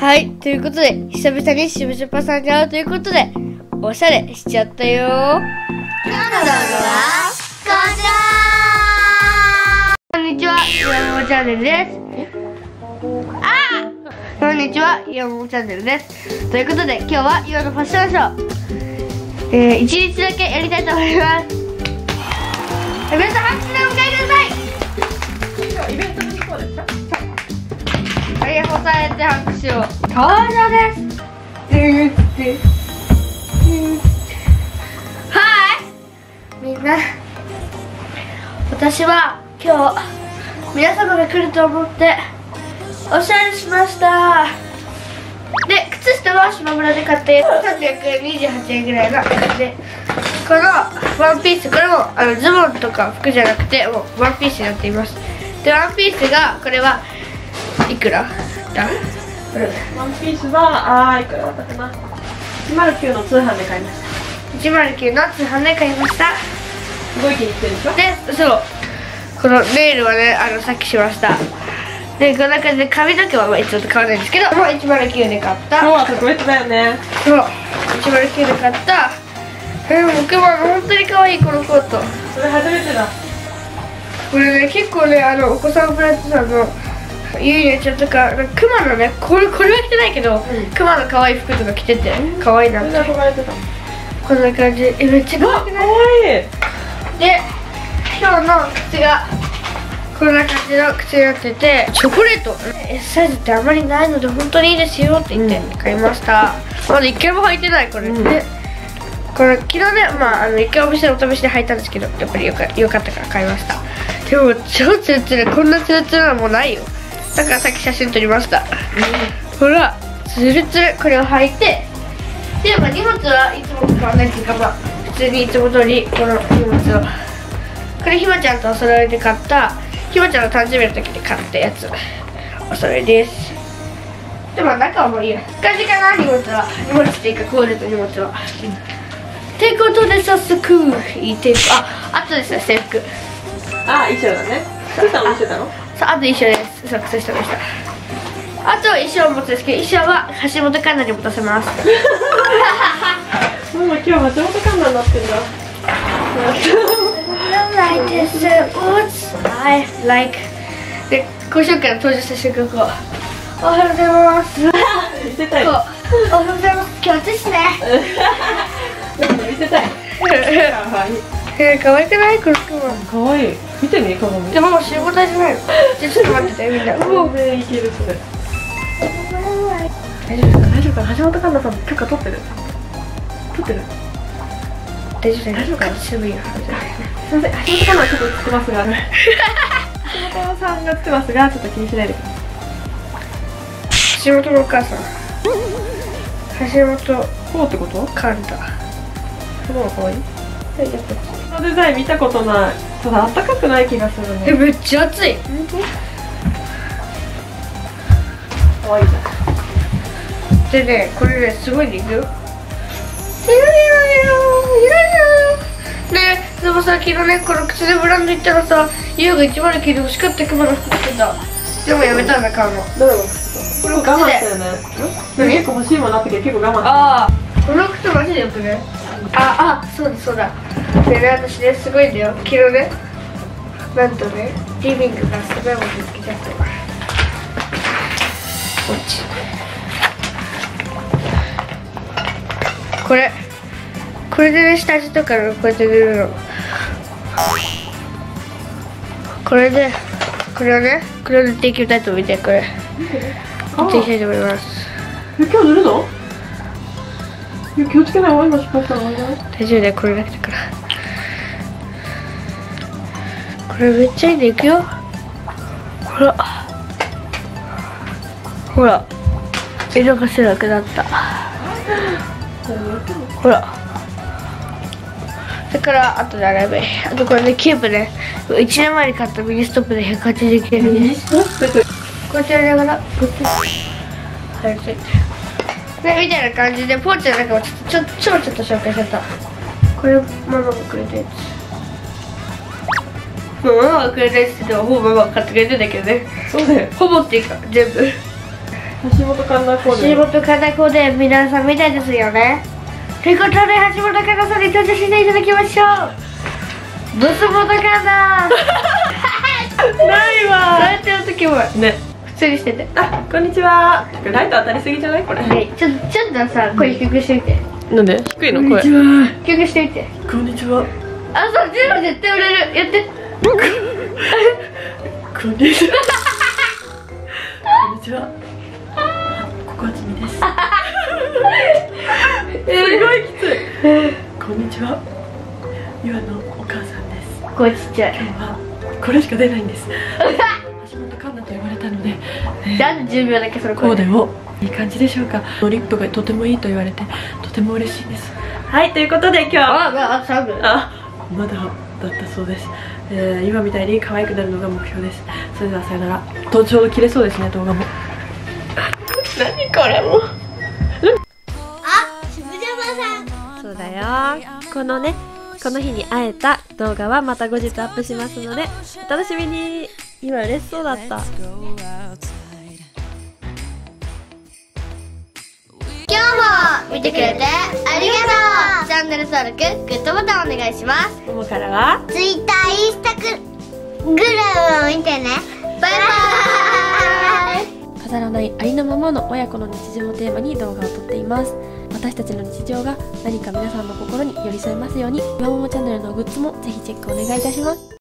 はい、ということで、久々にしぶしゅぱさんに会うということで、おしゃれしちゃったよ。今日の動画はこちら。こんにちは、岩本チャンネルです。こんにちは、岩本チャンネルです。ということで、今日は岩のファッションショー、一日だけやりたいと思います。皆さん、拍手でお迎えください。イベントの方ですか？答えて拍手を。登場です。はい。みんな、私は今日皆様が来ると思っておしゃれしました。で、靴下は島村で買って328円ぐらいので、このワンピース、これもズボンとか服じゃなくてもうワンピースになっています。で、ワンピースがこれはいくら？ワンピースはあーいくらだったかな。109の通販で買いました。109の通販で買いました。すごい気に入ってるでしょ。で、そうこのネイルはね、さっきしました。で、こんな感じで髪の毛はまあいつも買わないんですけど、もう109で買った。そう、特別だよね。そう、109で買った。僕も本当に可愛いこのコート。それ初めてだ。これね、結構ね、お子さんプラスさんのゆいちゃんとか、クマのね、これは着てないけど、クマの可愛い服とか着てて、可愛いなって。こんな感じ、めっちゃ可愛くない？可愛い。で、今日の靴が、こんな感じの靴になってて、チョコレート。S サイズってあまりないので、本当にいいですよって言って買いました。まだ一回も履いてない、これ。で、これ昨日ね、一回お店でお試しで履いたんですけど、やっぱりよかったから買いました。でも、超ツルツル、こんなツルツルなのもうないよ。だからさっき写真撮りました。ほら、つるつる、これを履いて。で、荷物はいつも使わないっていうか、普通にいつも通り、この荷物を。これ、ひまちゃんとお揃いで買った、ひまちゃんの誕生日の時に買ったやつ。お揃いです。でも、中はもういいよ。感じかな、荷物は。荷物っていうか、コーデと荷物は。ってことで、早速、いいテープ。あとですね、制服。衣装だね。靴さんも見せたの？そう、あと衣装です。そう、靴下でした。あと衣装を持つんですけど、衣装は橋本環奈に持たせます。もう今日橋本環奈になってるな。で、今週から登場した瞬間、おはようございます。見せたい。おはようございます。今日ですね。見せたい。かわいくない？この雲。かわいい。見てみ、鏡。でももう集合体じゃないの。じゃちょっと待ってて、みんな。もうね、いけるそれ。大丈夫かな、大丈夫かな。橋本環奈さん許可取ってる？取ってる？大丈夫大丈夫かな。渋いよ。すみません、橋本環奈ちょっとつってますが。橋本さんがつってますが、ちょっと気にしないでください。橋本のお母さん。橋本。こうってこと？環奈。すごい可愛い。このデザイン見たことない。ただ暖かくない気がするね。めっちゃ暑い。可愛いじゃん。でね、これね、すごいね。いろいろいろいろいろ。ね、でもさ、昨日ね、この靴でブランド行ったらさ、ゆうが109で欲しかったクマの服着てた。でもやめたんだ、買うの。どういうこと？これ我慢したよね。結構欲しいもんなって結構我慢した。ああ、この靴マジでよくね。そうだそうだ。でね、私ね、すごいんだよ。昨日ね、なんとね、リビングがすごいもの見つけちゃった。こっち。これでね、下地とかのこうやって塗るの。これを塗っていきたいと思って、これ。塗っていきたいと思います。今日塗るの？気をつけないわ、今失敗したの。大丈夫だよ、これだけだから。これめっちゃいいでいくよ。ほら色が白くなった。ほら、だから後で洗えばいい。あとこれね、キューブね、1年前に買ったミニストップで180円。ミニストップこうやってやりながらこっち入れてみたいな感じで、ポーチの中をちょっと紹介しちゃった。これママがくれたやつ。ママがくれたやつって言っても、ほぼママが買ってくれてんだけどね。そうだよ、ほぼっていうか全部。橋本環奈子で、橋本環奈子で皆さんみたいですよね。ということで、橋本環奈さんに登場していただきましょう。ブス本環奈ないわー。そうやってやる時もね、普通にしてて、あ、こんにちは。ライト当たりすぎじゃないこれ。はい、ちょっとさ、声低くしてみて。なんで低いの声。低くしてみて。こんにちは。あ、そっちの絶対売れる。やってこんにちは。こちみです。すごいきつい。こんにちは、ゆあのお母さんです。こちっちゃい。今日はこれしか出ないんです。橋本環奈と呼ばれたので、10秒だけそのコーデを。いい感じでしょうか。リップがとてもいいと言われて、とても嬉しいです。はい、ということで今日はまだだったそうです。今みたいに可愛くなるのが目標です。それではさよなら。とちょうど切れそうですね、動画も。何これもあ、しぶじゃまさん。そうだよ。この日に会えた動画はまた後日アップしますので、お楽しみに。今嬉しそうだった。今日も見てくれてありがとう。チャンネル登録、グッドボタンお願いします。ももからは Twitter、インスタグラムを見てね。バイバイ。飾らないありのままの親子の日常をテーマに動画を撮っています。私たちの日常が何か皆さんの心に寄り添いますように。マモモチャンネルのグッズもぜひチェックお願いいたします。